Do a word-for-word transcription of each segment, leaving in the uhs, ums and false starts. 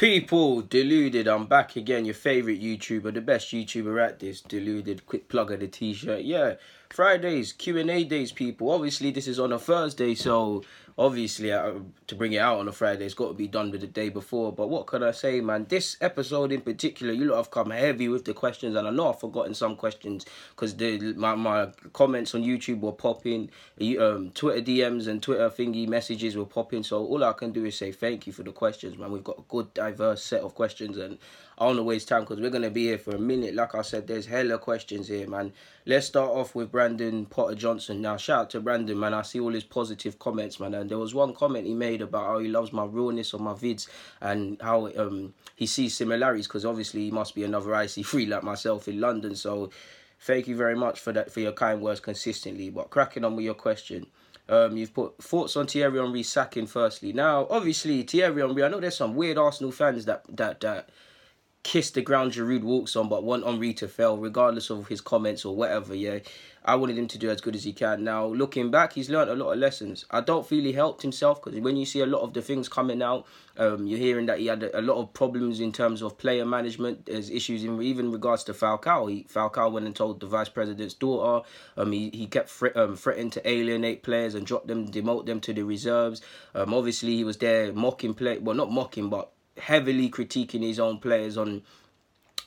People, Deluded, I'm back again, your favourite YouTuber, the best YouTuber at this, Deluded, quick plug of the t-shirt, yeah, Fridays, Q and A days, people. Obviously this is on a Thursday, so obviously I, to bring it out on a Friday, it's got to be done with the day before, but what could I say, man? This episode in particular, you lot have come heavy with the questions, and I know I've forgotten some questions, because my, my comments on YouTube were popping, um, Twitter D Ms and Twitter thingy messages were popping, so all I can do is say thank you for the questions, man. We've got a good day diverse set of questions, and I don't want to waste time because we're going to be here for a minute. Like I said, there's hella questions here, man. Let's start off with Brandon Potter-Johnson. Now, shout out to Brandon, man. I see all his positive comments, man. And there was one comment he made about how he loves my realness on my vids and how um he sees similarities, because obviously he must be another I C three like myself in London. So thank you very much for that, for your kind words consistently. But cracking on with your question. Um, you've put thoughts on Thierry Henry sacking firstly. Now, obviously, Thierry Henry, I know there's some weird Arsenal fans that that that kiss the ground Giroud walks on but want Henry to fail, regardless of his comments or whatever, yeah. I wanted him to do as good as he can. Now, looking back, he's learned a lot of lessons. I don't feel he helped himself, because when you see a lot of the things coming out, um, you're hearing that he had a, a lot of problems in terms of player management. There's issues in even regards to Falcao. He, Falcao went and told the vice president's daughter. Um, he, he kept thre um, threatening to alienate players and drop them, demote them to the reserves. Um, obviously, he was there mocking play. Well, not mocking, but heavily critiquing his own players on...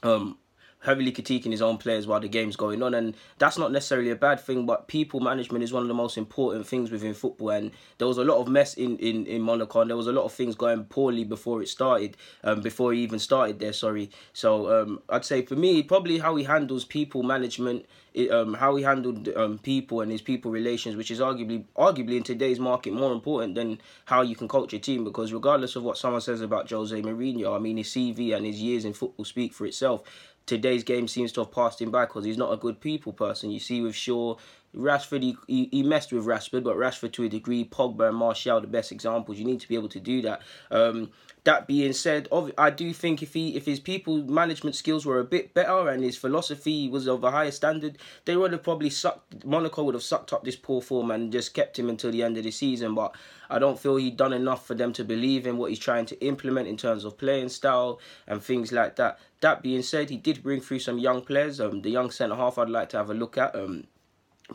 Um, heavily critiquing his own players while the game's going on, and that's not necessarily a bad thing, but people management is one of the most important things within football, and there was a lot of mess in, in, in Monaco, and there was a lot of things going poorly before it started, um, before he even started there, sorry. So um, I'd say for me, probably how he handles people management, it, um, how he handled um, people and his people relations, which is arguably, arguably in today's market more important than how you can coach your team, because regardless of what someone says about Jose Mourinho, I mean, his C V and his years in football speak for itself. Today's game seems to have passed him by because he's not a good people person. You see with Shaw, Rashford, he, he, he messed with Rashford, but Rashford to a degree, Pogba and Martial, the best examples. You need to be able to do that. Um, that being said, I do think if he, if his people management skills were a bit better and his philosophy was of a higher standard, they would have probably sucked, Monaco would have sucked up this poor form and just kept him until the end of the season. But I don't feel he'd done enough for them to believe in what he's trying to implement in terms of playing style and things like that. That being said, he did bring through some young players. Um, the young centre-half I'd like to have a look at. Um,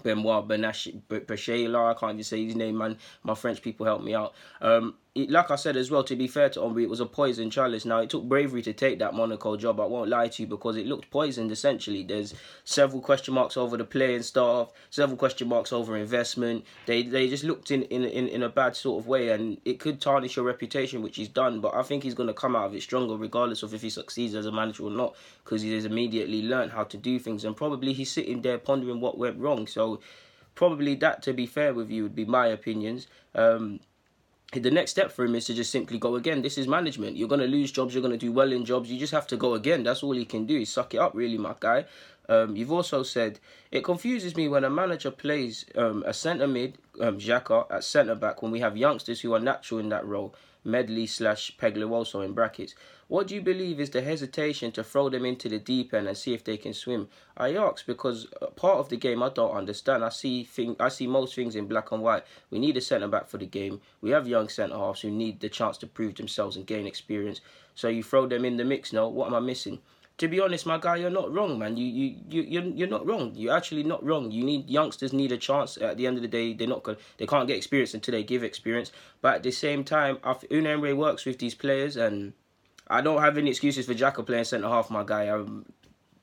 Benoit Bernachela, I can't even say his name, man. My French people help me out. Um, it, like I said as well, to be fair to Henry, it was a poison chalice. Now, it took bravery to take that Monaco job, I won't lie to you, because it looked poisoned, essentially. There's several question marks over the playing staff, several question marks over investment. They they just looked in, in, in, in a bad sort of way, and it could tarnish your reputation, which he's done, but I think he's going to come out of it stronger, regardless of if he succeeds as a manager or not, because he has immediately learned how to do things, and probably he's sitting there pondering what went wrong. So probably that, to be fair with you, would be my opinions. Um, the next step for him is to just simply go again. This is management. You're going to lose jobs. You're going to do well in jobs. You just have to go again. That's all he can do is suck it up, really, my guy. Um, you've also said, it confuses me when a manager plays um, a centre-mid, um, Xhaka, at centre-back when we have youngsters who are natural in that role. Medley slash Pleguezuelo in brackets. What do you believe is the hesitation to throw them into the deep end and see if they can swim? I ask because part of the game I don't understand. I see thing, I see most things in black and white. We need a centre-back for the game. We have young centre-halves who need the chance to prove themselves and gain experience. So you throw them in the mix now. What am I missing? To be honest, my guy, you're not wrong, man. You, you, you, you're, you're not wrong. You're actually not wrong. You need youngsters need a chance. At the end of the day, they're not gonna, they can't get experience until they give experience. But at the same time, Unai Emery works with these players, and I don't have any excuses for Xhaka playing centre half, my guy. I'm,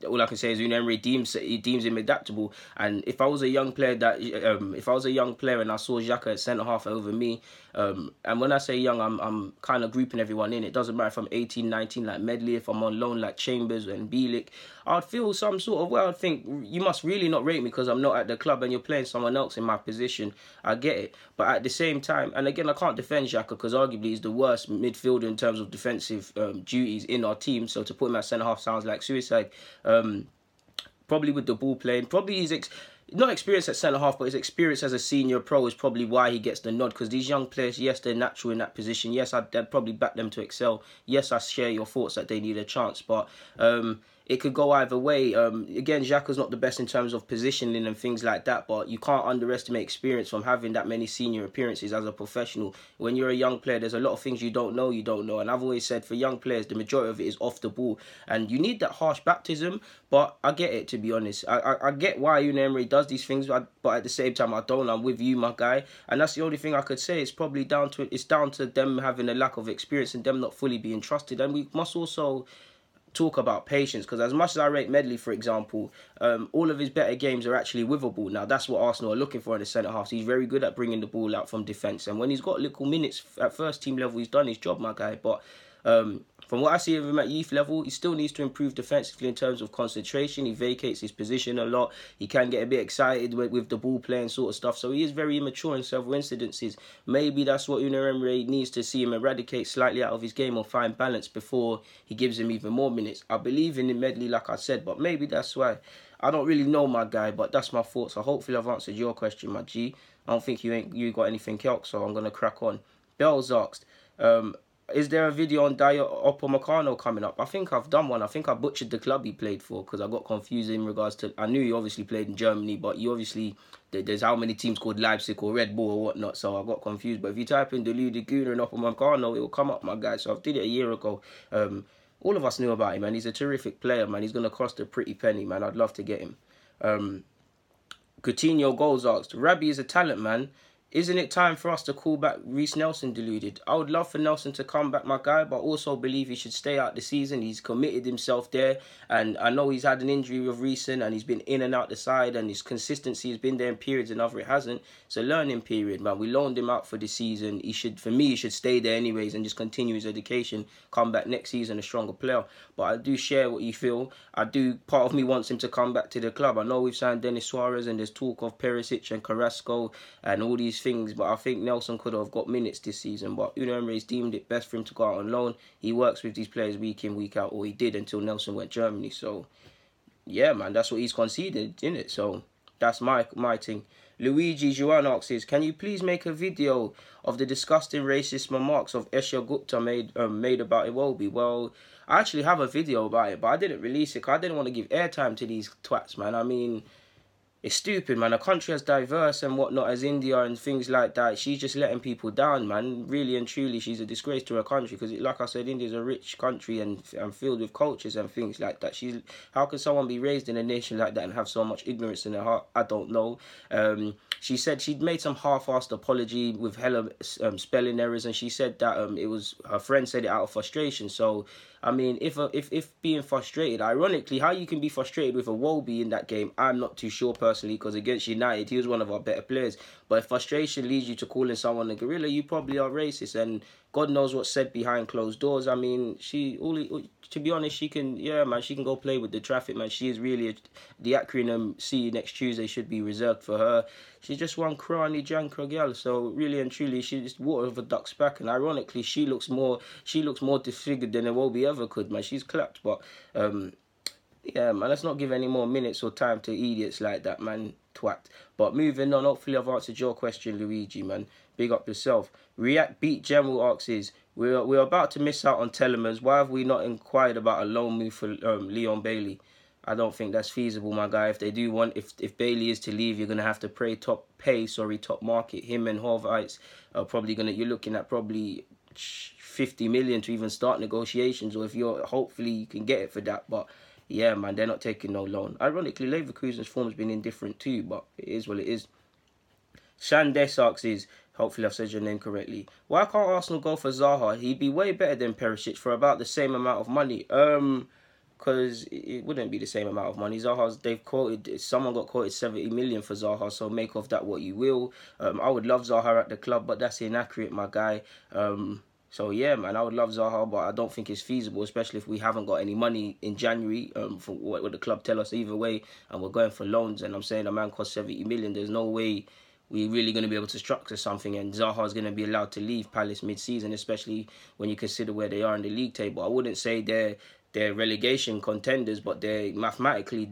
all I can say is Unai Emery deems he deems him adaptable. And if I was a young player that um, if I was a young player and I saw Xhaka at centre half over me, um, and when I say young, I'm I'm kind of grouping everyone in. It doesn't matter if I'm eighteen, nineteen like Medley, if I'm on loan like Chambers and Bielik, I'd feel some sort of way. I'd think you must really not rate me because I'm not at the club and you're playing someone else in my position. I get it, but at the same time, and again, I can't defend Xhaka because arguably he's the worst midfielder in terms of defensive um, duties in our team. So to put him at centre half sounds like suicide. Um, probably with the ball playing, probably he's ex not experienced at centre-half, but his experience as a senior pro is probably why he gets the nod, because these young players, yes, they're natural in that position. Yes, I'd, I'd probably back them to excel. Yes, I share your thoughts that they need a chance, but um, it could go either way. Um, again, Xhaka's not the best in terms of positioning and things like that, but you can't underestimate experience from having that many senior appearances as a professional. When you're a young player, there's a lot of things you don't know, you don't know. And I've always said for young players, the majority of it is off the ball. And you need that harsh baptism, but I get it, to be honest. I, I, I get why Unai Emery does these things, but, I, but at the same time, I don't. I'm with you, my guy. And that's the only thing I could say. It's probably down to, it's down to them having a lack of experience and them not fully being trusted. And we must also talk about patience, because as much as I rate Medley, for example, um, all of his better games are actually with a ball. Now, that's what Arsenal are looking for in the centre-half. So he's very good at bringing the ball out from defence. And when he's got little minutes at first-team level, he's done his job, my guy. But um, from what I see of him at youth level, he still needs to improve defensively in terms of concentration. He vacates his position a lot. He can get a bit excited with, with the ball playing sort of stuff. So he is very immature in several incidences. Maybe that's what Unai Emery needs to see him eradicate slightly out of his game, or find balance before he gives him even more minutes. I believe in him, Medley, like I said, but maybe that's why. I don't really know, my guy, but that's my thoughts. So hopefully I've answered your question, my G. I don't think you ain't you got anything else, so I'm going to crack on. Bell's asked, um... is there a video on Daya Upamecano coming up? I think I've done one. I think I butchered the club he played for, because I got confused in regards to... I knew he obviously played in Germany, but you obviously... there's how many teams called Leipzig or Red Bull or whatnot, so I got confused. But if you type in Deludi Guna and Upamecano, it will come up, my guy. So I did it a year ago. Um, all of us knew about him, man. He's a terrific player, man. He's going to cost a pretty penny, man. I'd love to get him. Um, Coutinho Goals asked, Rabi is a talent, man. Isn't it time for us to call back Reece Nelson, Deluded? I would love for Nelson to come back, my guy, but also believe he should stay out the season. He's committed himself there, and I know he's had an injury with recent, and he's been in and out the side, and his consistency has been there in periods and other it hasn't. It's a learning period, man. We loaned him out for the season. He should, for me, he should stay there anyways and just continue his education, come back next season a stronger player. But I do share what you feel. I do, part of me wants him to come back to the club. I know we've signed Denis Suarez, and there's talk of Perisic and Carrasco and all these things, but I think Nelson could have got minutes this season, but Unai Emery's deemed it best for him to go out on loan. He works with these players week in, week out, or he did until Nelson went to Germany. So yeah, man, that's what he's conceded, isn't it? So that's my my thing. Luigi Juan asks, is, can you please make a video of the disgusting racist remarks of Esha Gupta made um, made about Iwobi? Well, I actually have a video about it, but I didn't release it because I didn't want to give airtime to these twats, man. I mean, it's stupid, man. A country as diverse and whatnot as India and things like that, she's just letting people down, man. Really and truly, she's a disgrace to her country, because, like I said, India's a rich country and and filled with cultures and things like that. She's, how can someone be raised in a nation like that and have so much ignorance in her heart? I don't know. Um, she said she'd made some half-assed apology with hella um, spelling errors, and she said that um, it was her friend said it out of frustration. So, I mean, if a, if if being frustrated, ironically, how you can be frustrated with Iwobi in that game, I'm not too sure personally. Because against United, he was one of our better players. But if frustration leads you to calling someone a gorilla, you probably are racist. And God knows what's said behind closed doors. I mean, she all to be honest, she can, yeah, man, she can go play with the traffic, man. She is really a, the acronym "See You Next Tuesday" should be reserved for her. She's just one crony Jan Krogel. So really and truly, she's just water of a duck's back. And ironically, she looks more, she looks more disfigured than Iwobi ever could, man. She's clapped, but um. yeah, man, let's not give any more minutes or time to idiots like that, man. Twat. But moving on, hopefully I've answered your question, Luigi, man. Big up yourself. React Beat General asks, is, we're, we're about to miss out on Telemans. Why have we not inquired about a loan move for um, Leon Bailey? I don't think that's feasible, my guy. If they do want, if if Bailey is to leave, you're gonna have to pay top pay, sorry, top market. Him and Horvath are probably gonna. You're looking at probably fifty million to even start negotiations, or if you're hopefully you can get it for that, but. Yeah, man, they're not taking no loan. Ironically, Leverkusen's form's been indifferent too, but it is what it is. Shandes asks, is, hopefully I've said your name correctly, why can't Arsenal go for Zaha? He'd be way better than Perisic for about the same amount of money. Um, because it wouldn't be the same amount of money. Zaha's, they've quoted, someone got quoted seventy million for Zaha, so make of that what you will. Um, I would love Zaha at the club, but that's inaccurate, my guy. Um... So, yeah, man, I would love Zaha, but I don't think it's feasible, especially if we haven't got any money in January, um, from what, what the club tell us either way, and we're going for loans, and I'm saying a man costs seventy million. There's no way we're really going to be able to structure something, and Zaha's going to be allowed to leave Palace mid-season, especially when you consider where they are in the league table. I wouldn't say they're, they're relegation contenders, but they're mathematically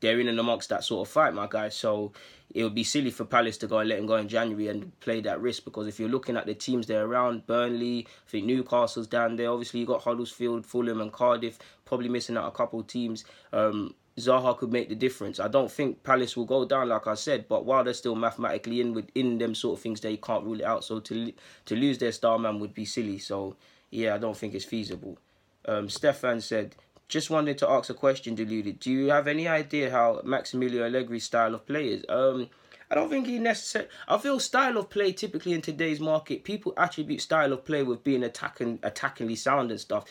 they're in and amongst that sort of fight, my guys. So it would be silly for Palace to go and let him go in January and play that risk, because if you're looking at the teams they're around, Burnley, I think Newcastle's down there. Obviously, you've got Huddersfield, Fulham and Cardiff, probably missing out a couple of teams. Um, Zaha could make the difference. I don't think Palace will go down, like I said, but while they're still mathematically in within them sort of things, they can't rule it out. So to, to lose their star man would be silly. So, yeah, I don't think it's feasible. Um, Stefan said, just wanted to ask a question, Deluded. Do you have any idea how Maximilio Allegri's style of play is? Um, I don't think he necessarily... I feel style of play, typically in today's market, people attribute style of play with being attacking, attackingly sound and stuff.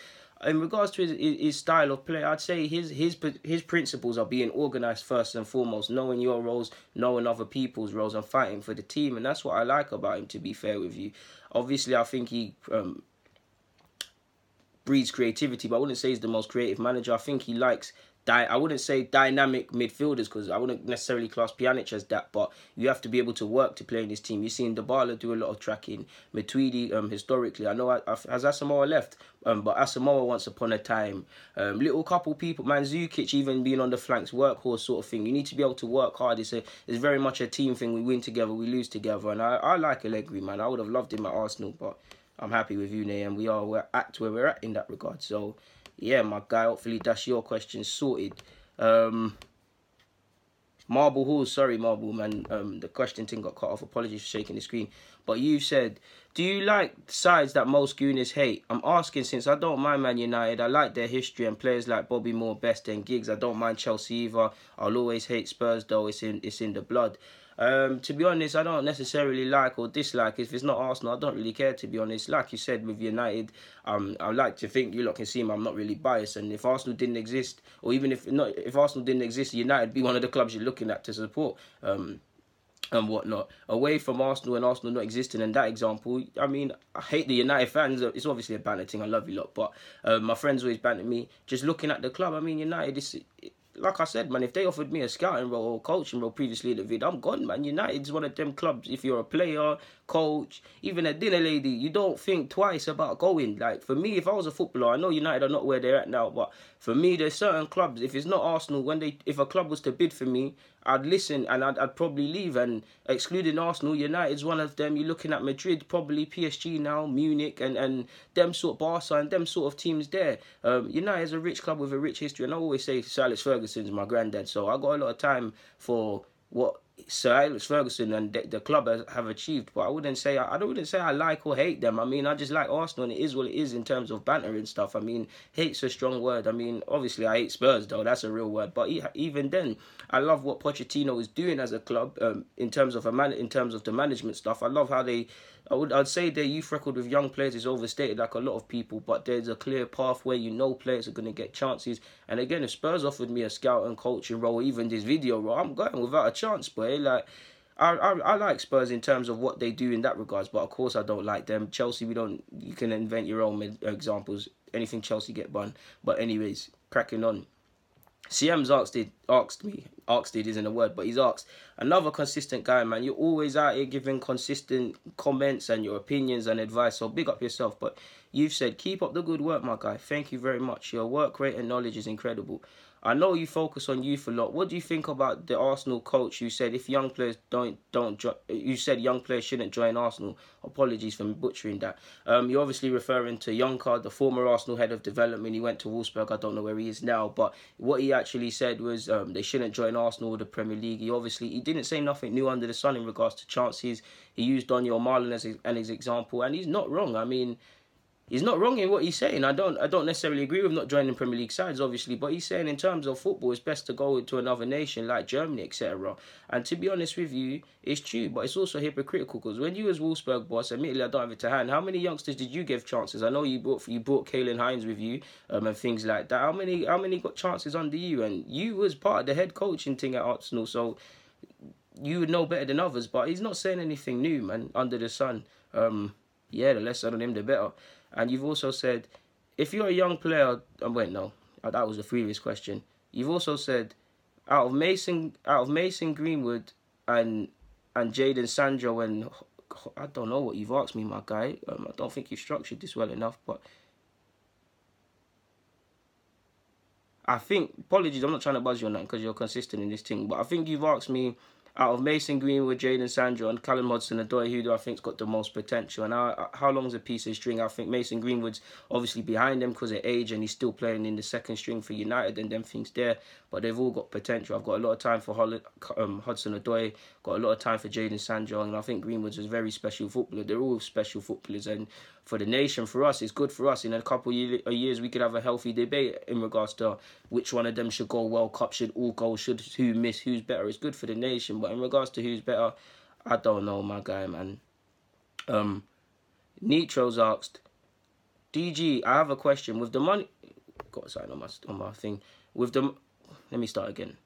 In regards to his, his style of play, I'd say his his his principles are being organised first and foremost, knowing your roles, knowing other people's roles, and fighting for the team. And that's what I like about him, to be fair with you. Obviously, I think he... Um, breeds creativity, but I wouldn't say he's the most creative manager. I think he likes, di I wouldn't say dynamic midfielders, because I wouldn't necessarily class Pjanic as that, but you have to be able to work to play in this team. You've seen Dybala do a lot of tracking, Matuidi um, historically. I know I, I, has Asamoah left, um, but Asamoah once upon a time. Um, little couple people, Mandzukic even being on the flanks, workhorse sort of thing. You need to be able to work hard. It's, a, it's very much a team thing. We win together, we lose together, and I, I like Allegri, man. I would have loved him at Arsenal, but... I'm happy with you, Nay, and we are we're at where we're at in that regard. So, yeah, my guy, hopefully that's your question sorted. Um, Marble Hall, sorry, Marble, man. Um, the question thing got cut off. Apologies for shaking the screen. But you said, do you like sides that most Gooners hate? I'm asking since I don't mind Man United. I like their history and players like Bobby Moore, Best and Giggs. I don't mind Chelsea either. I'll always hate Spurs, though. It's in, it's in the blood. Um, to be honest, I don't necessarily like or dislike. If it's not Arsenal, I don't really care, to be honest. Like you said, with United, um, I like to think, you lot can see me, I'm not really biased. And if Arsenal didn't exist, or even if not, if Arsenal didn't exist, United would be one of the clubs you're looking at to support um, and whatnot. Away from Arsenal and Arsenal not existing in that example, I mean, I hate the United fans. It's obviously a banter thing. I love you lot. But uh, my friends always banter me. Just looking at the club, I mean, United, it's... It, like I said, man, if they offered me a scouting role or coaching role previously in the vid, I'm gone, man. United's one of them clubs. If you're a player, coach, even a dinner lady, you don't think twice about going. Like, for me, if I was a footballer, I know United are not where they're at now, but for me, there's certain clubs. If it's not Arsenal, when they, if a club was to bid for me, I'd listen and I'd, I'd probably leave. And excluding Arsenal, United's one of them. You're looking at Madrid, probably P S G now, Munich, and, and them sort of Barca and them sort of teams there. Um, United's a rich club with a rich history. And I always say Sir Alex Ferguson's my granddad. So I got a lot of time for what Sir Alex Ferguson and the, the club has, have achieved. But I wouldn't say I, I wouldn't say I like or hate them. I mean, I just like Arsenal, and it is what it is in terms of banter and stuff. I mean, hate's a strong word. I mean, obviously I hate Spurs, though. That's a real word. But even then, I love what Pochettino is doing as a club um, in terms of a man in terms of the management stuff. I love how they. I would I'd say their youth record with young players is overstated, like a lot of people. But there's a clear pathway. You know, players are going to get chances. And again, if Spurs offered me a scout and coaching role, even this video role, I'm going without a chance, boy. Like, I, I I like Spurs in terms of what they do in that regards, but of course I don't like them. Chelsea, we don't. You can invent your own examples. Anything Chelsea get banned. But anyways, cracking on. C M's asked it, asked me, asked it isn't a word, but he's asked, another consistent guy, man. You're always out here giving consistent comments and your opinions and advice, so big up yourself. But you've said, keep up the good work, my guy. Thank you very much. Your work rate and knowledge is incredible. I know you focus on youth a lot. What do you think about the Arsenal coach who said if young players don't don't you said young players shouldn't join Arsenal? Apologies for butchering that. Um, you're obviously referring to Jonker, the former Arsenal head of development. He went to Wolfsburg. I don't know where he is now, but what he actually said was um, they shouldn't join Arsenal or the Premier League. He obviously he didn't say nothing new under the sun in regards to chances. He used Daniel Marlon as an example, and he's not wrong. I mean. He's not wrong in what he's saying. I don't I don't necessarily agree with not joining Premier League sides, obviously, but he's saying in terms of football, it's best to go to another nation like Germany, et cetera. And to be honest with you, it's true, but it's also hypocritical because when you was Wolfsburg boss, admittedly, I don't have it to hand, how many youngsters did you give chances? I know you brought you brought Kalyn Hines with you um, and things like that. How many, how many got chances under you? And you was part of the head coaching thing at Arsenal, so you would know better than others, but he's not saying anything new, man, under the sun. Um, yeah, the less said on him, the better. And you've also said, if you're a young player... Oh, wait, no. That was the previous question. You've also said, out of Mason out of Mason Greenwood and and Jadon Sancho and... I don't know what you've asked me, my guy. Um, I don't think you've structured this well enough, but... I think, apologies, I'm not trying to buzz you on that because you're consistent in this thing, but I think you've asked me, out of Mason Greenwood, Jadon Sancho and Callum Hudson-Odoi, who do I think's got the most potential? And how, how long's a piece of string? I think Mason Greenwood's obviously behind them because of age, and he's still playing in the second string for United and them things there. But they've all got potential. I've got a lot of time for um, Hudson-Odoi, got a lot of time for Jadon Sancho, and I think Greenwood's a very special footballer. They're all special footballers, and for the nation, for us, it's good for us. In a couple of years, we could have a healthy debate in regards to which one of them should go World Cup, should all go, should who miss, who's better. It's good for the nation. But in regards to who's better, I don't know, my guy, man. Um, Nitro's asked, D G, I have a question. With the money... Got a sign on my, on my thing. With the... Let me start again.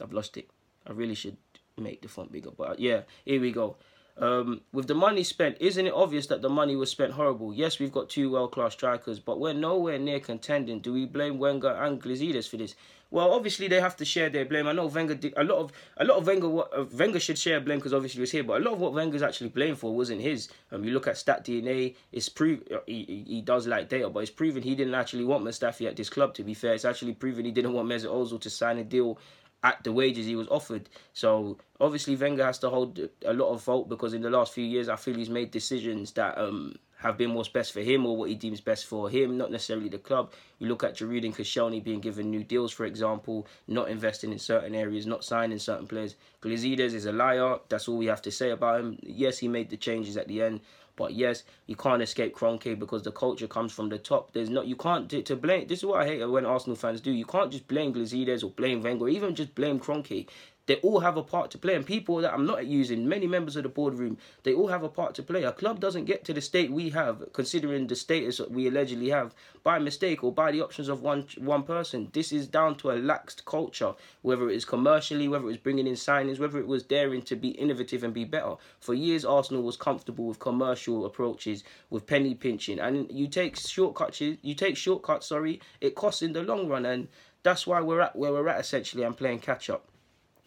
I've lost it. I really should make the font bigger. But yeah, here we go. Um, with the money spent, isn't it obvious that the money was spent horrible? Yes, we've got two world-class strikers, but we're nowhere near contending. Do we blame Wenger and Gazidis for this? Well, obviously they have to share their blame. I know Wenger did, a lot of a lot of Wenger what Wenger should share blame because obviously he was here, but a lot of what Wenger's actually blamed for wasn't his. Um, you look at Stat D N A, it's prove he, he does like data, but it's proven he didn't actually want Mustafi at this club. To be fair, it's actually proven he didn't want Mesut Ozil to sign a deal at the wages he was offered. So obviously Wenger has to hold a lot of fault because in the last few years I feel he's made decisions that um have been what's best for him or what he deems best for him, not necessarily the club. You look at Giroud and Koscielny being given new deals, for example, not investing in certain areas, not signing certain players. Gazidis is a liar. That's all we have to say about him. Yes, he made the changes at the end. But yes, you can't escape Kroenke because the culture comes from the top. There's not, you can't to blame. This is what I hate when Arsenal fans do. You can't just blame Gazidis or blame Wenger, or even just blame Kroenke. They all have a part to play, and people that I'm not using, many members of the boardroom, they all have a part to play. A club doesn't get to the state we have, considering the status that we allegedly have, by mistake or by the options of one one person. This is down to a laxed culture, whether it is commercially, whether it was bringing in signings, whether it was daring to be innovative and be better. For years, Arsenal was comfortable with commercial approaches, with penny pinching, and you take shortcuts. You take shortcuts. Sorry, it costs in the long run, and that's why we're at where we're at essentially. I'm playing catch up.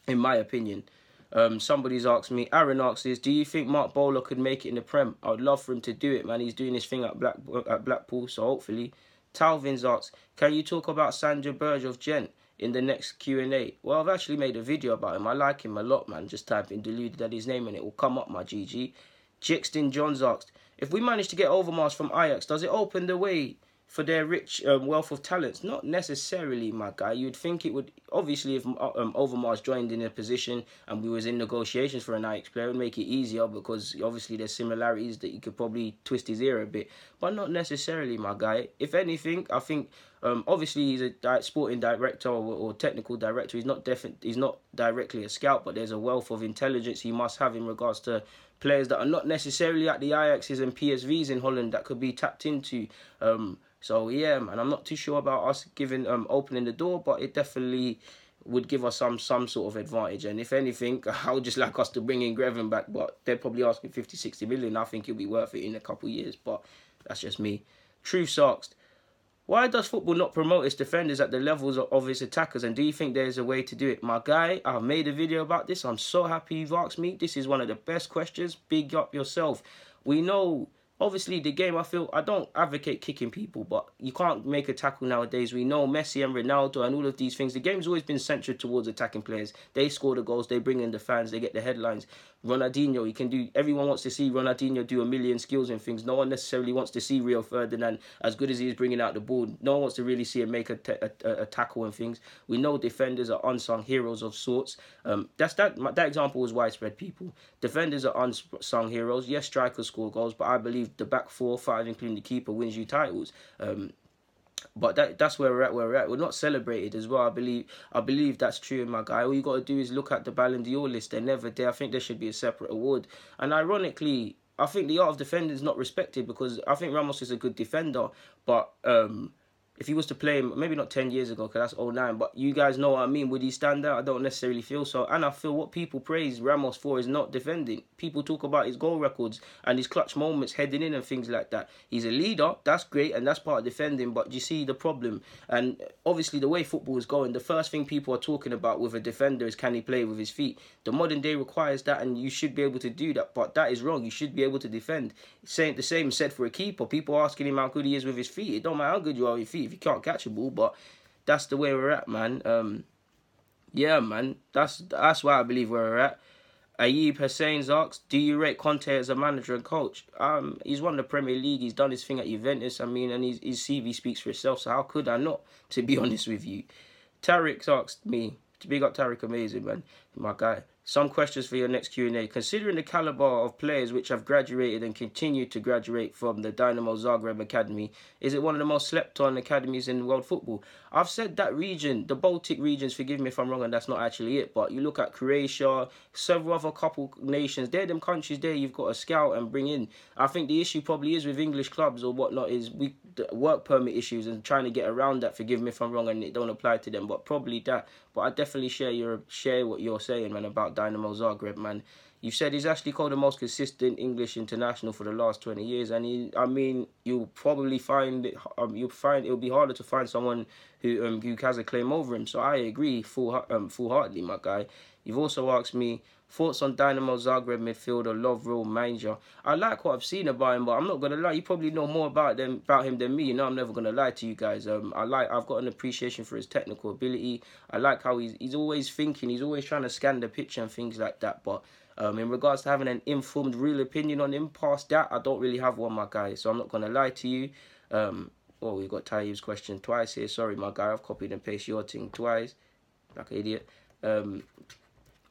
In my opinion. Um, somebody's asked me, Aaron asks this, do you think Mark Bowler could make it in the Prem? I would love for him to do it, man. He's doing his thing at, Black, at Blackpool, so hopefully. Talvin's asks, can you talk about Sandra Burge of Gent in the next Q and A? Well, I've actually made a video about him. I like him a lot, man. Just type in Deluded at his name and it will come up, my G G. Jixton Johns asked, if we manage to get Overmars from Ajax, does it open the way for their rich um, wealth of talents? Not necessarily, my guy. You'd think it would. Obviously, if um, Overmars joined in a position and we was in negotiations for an Ajax player, it would make it easier because obviously there's similarities that you could probably twist his ear a bit. But not necessarily, my guy. If anything, I think um, obviously he's a sporting director or, or technical director. He's not defi- He's not directly a scout, but there's a wealth of intelligence he must have in regards to players that are not necessarily at the Ajaxes and P S Vs in Holland that could be tapped into. Um, So, yeah, man, I'm not too sure about us giving um, opening the door, but it definitely would give us some some sort of advantage. And if anything, I would just like us to bring in Grevin back, but they're probably asking fifty, sixty million. I think it'll be worth it in a couple of years, but that's just me. Truth Sarks, why does football not promote its defenders at the levels of its attackers? And do you think there's a way to do it? My guy, I've made a video about this. I'm so happy you've asked me. This is one of the best questions. Big up yourself. We know... Obviously, the game, I feel, I don't advocate kicking people, but you can't make a tackle nowadays. We know Messi and Ronaldo and all of these things. The game's always been centered towards attacking players. They score the goals, they bring in the fans, they get the headlines. Ronaldinho, he can do, everyone wants to see Ronaldinho do a million skills and things. No one necessarily wants to see Rio Ferdinand, as good as he is bringing out the ball, no one wants to really see him make a, a, a tackle and things. We know defenders are unsung heroes of sorts. Um, that's that, that example was widespread, people. Defenders are unsung heroes. Yes, strikers score goals, but I believe the back four, five, including the keeper, wins you titles. Um, but that that's where we're at, where we're at. We're not celebrated as well. I believe I believe that's true, my guy. All you got to do is look at the Ballon d'Or list. They're never there. I think there should be a separate award. And ironically, I think the art of defending is not respected because I think Ramos is a good defender. But... Um, If he was to play him, maybe not ten years ago, because that's oh nine, but you guys know what I mean. Would he stand out? I don't necessarily feel so. And I feel what people praise Ramos for is not defending. People talk about his goal records and his clutch moments, heading in and things like that. He's a leader. That's great, and that's part of defending. But you see the problem. And obviously, the way football is going, the first thing people are talking about with a defender is, can he play with his feet? The modern day requires that, and you should be able to do that. But that is wrong. You should be able to defend. The same is said for a keeper. People asking him how good he is with his feet. It don't matter how good you are with your feet. If you can't catch a ball, but that's the way we're at, man. Um, yeah, man, that's that's why I believe where we're at. Ayib Hussain's asked, do you rate Conte as a manager and coach? Um, he's won the Premier League. He's done his thing at Juventus. I mean, and his, his C V speaks for itself. So how could I not, to be honest with you? Tariq asked me, to big up Tariq, amazing, man, my guy. Some questions for your next Q and A. Considering the calibre of players which have graduated and continue to graduate from the Dynamo Zagreb Academy, is it one of the most slept-on academies in world football? I've said that region, the Baltic regions, forgive me if I'm wrong, and that's not actually it, but you look at Croatia, several other couple nations, they're them countries there you've got to scout and bring in. I think the issue probably is with English clubs or whatnot is we, the work permit issues and trying to get around that, forgive me if I'm wrong, and it don't apply to them, but probably that. But I definitely share your share what you're saying, man, about Dynamo Zagreb, man. You said he's actually called the most consistent English international for the last twenty years, and he, I mean, you'll probably find it, um, you'll find it'll be harder to find someone who um who has a claim over him. So I agree full um full heartedly, my guy. You've also asked me thoughts on Dynamo Zagreb midfielder Lovro Manja. I like what I've seen about him, but I'm not gonna lie, you probably know more about them about him than me. You know, I'm never gonna lie to you guys. Um, I like I've got an appreciation for his technical ability. I like how he's he's always thinking, he's always trying to scan the picture and things like that. But um, in regards to having an informed, real opinion on him past that, I don't really have one, my guy. So I'm not gonna lie to you. Um, oh, we've got Tayyip's question twice here. Sorry, my guy, I've copied and pasted your thing twice, like an idiot. Um.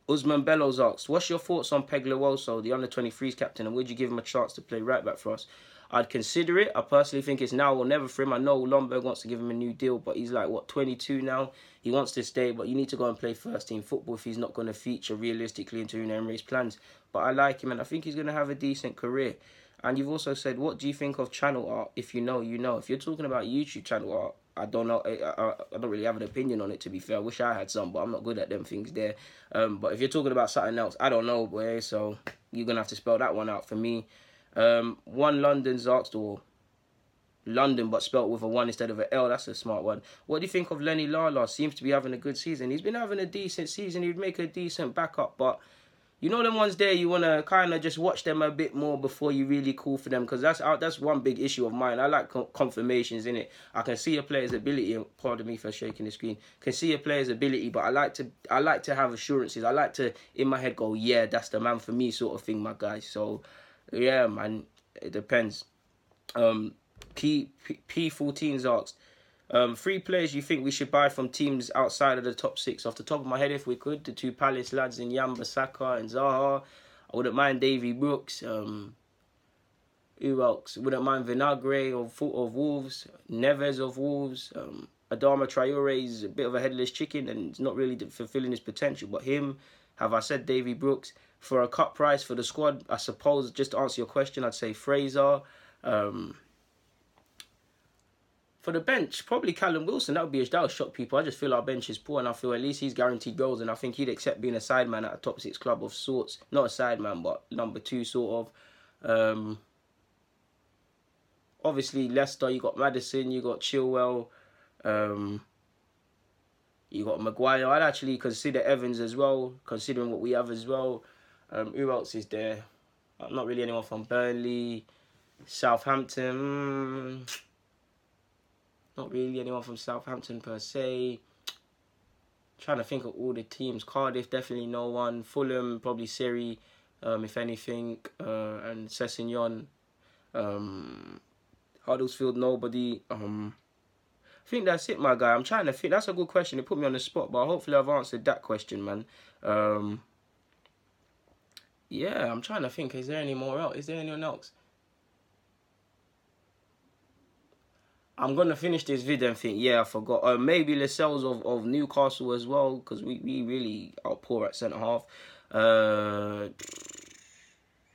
Usman Bellows asks, what's your thoughts on Pleguezuelo, the under twenty-threes captain, and would you give him a chance to play right back for us? I'd consider it. I personally think it's now or never for him. I know Lomberg wants to give him a new deal, but he's like, what, twenty-two now? He wants to stay, but you need to go and play first-team football if he's not going to feature realistically into Unai Emery's plans. But I like him, and I think he's going to have a decent career. And you've also said, what do you think of channel art? If you know, you know. If you're talking about YouTube channel art, I don't know. I, I, I don't really have an opinion on it, to be fair. I wish I had some, but I'm not good at them things there. Um, but if you're talking about something else, I don't know, boy. So you're going to have to spell that one out for me. Um, one London's asked, or London, but spelt with a one instead of an L. That's a smart one. What do you think of Lenny Lala? Seems to be having a good season. He's been having a decent season. He'd make a decent backup, but you know them ones there, you want to kind of just watch them a bit more before you really call for them, because that's that's one big issue of mine. I like confirmations, innit? I can see a player's ability, pardon me for shaking the screen, can see a player's ability, but I like to I like to have assurances. I like to, in my head, go, yeah, that's the man for me sort of thing, my guy. So, yeah, man, it depends. Um, P, P, P fourteen's asked, Um, three players you think we should buy from teams outside of the top six? Off the top of my head, if we could, the two Palace lads in Wan Bissaka and Zaha. I wouldn't mind Davy Brooks. Um, who else? Wouldn't mind Vinagre of, of Wolves. Neves of Wolves. Um, Adama Traore is a bit of a headless chicken and it's not really fulfilling his potential. But him, have I said Davy Brooks? For a cut price for the squad, I suppose, just to answer your question, I'd say Fraser. Um... For the bench, probably Callum Wilson. That would be that would shock people. I just feel our bench is poor, and I feel at least he's guaranteed goals, and I think he'd accept being a sideman at a top six club of sorts. Not a sideman, but number two sort of. Um, obviously, Leicester. You got Maddison. You got Chilwell. Um, you got Maguire. I'd actually consider Evans as well, considering what we have as well. Um, who else is there? Not really anyone from Burnley, Southampton. Mm. Not really anyone from Southampton per se. Trying to think of all the teams. Cardiff, definitely no one. Fulham, probably Siri, um, if anything. Uh, and Sessegnon. Um, Huddersfield, nobody. Um, I think that's it, my guy. I'm trying to think. That's a good question. It put me on the spot, but hopefully I've answered that question, man. Um, yeah, I'm trying to think. Is there any more else? Is there anyone else? I'm going to finish this video and think, yeah, I forgot. Uh, maybe Lascelles of, of Newcastle as well, because we, we really are poor at centre-half. Uh,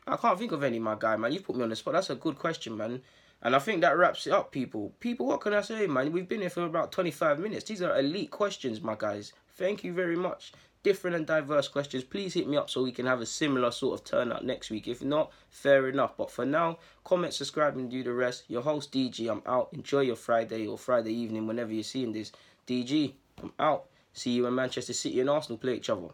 I can't think of any, my guy, man. You put me on the spot. That's a good question, man. And I think that wraps it up, people. People, what can I say, man? We've been here for about twenty-five minutes. These are elite questions, my guys. Thank you very much. Different and diverse questions. Please hit me up so we can have a similar sort of turnout next week. If not, fair enough. But for now, comment, subscribe, and do the rest. Your host, D G, I'm out. Enjoy your Friday or Friday evening whenever you're seeing this. D G, I'm out. See you when Manchester City and Arsenal play each other.